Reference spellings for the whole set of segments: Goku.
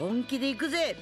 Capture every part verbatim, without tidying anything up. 本気で行くぜ。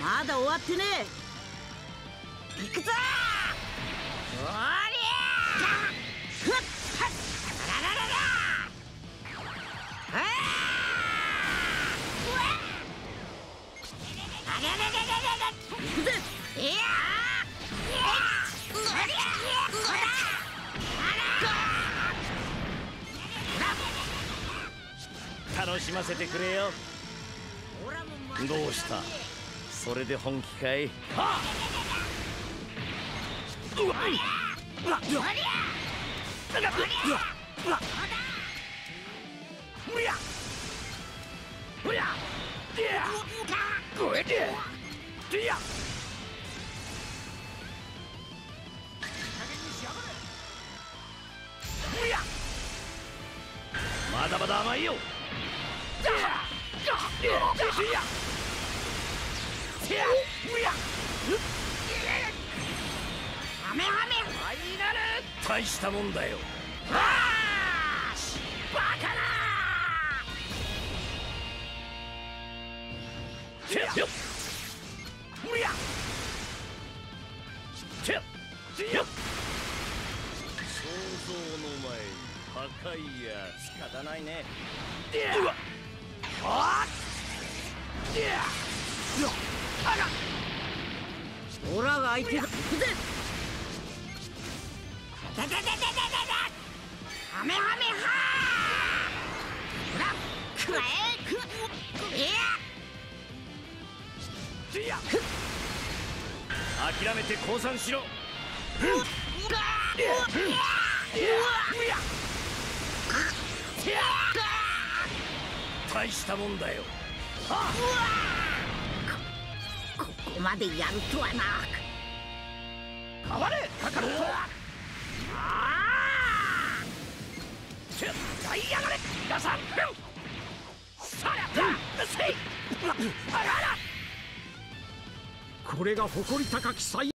まだ終わってねえ。いくぞー。楽しませてくれよ。どうした？それで本気かい？はっ！まだまだ甘いよ。大したもんだよ。バカな！想像の前に破壊や仕方ないね。うわあっ、オラが相手だ。行くぜ。ダダダダダダダ。ハメハメハー。オラくらえくえや。諦めて降参しろ。大したもんだよ。ここまでやるとはな。変われカカロット。大やがれガサッ。これが誇り高き最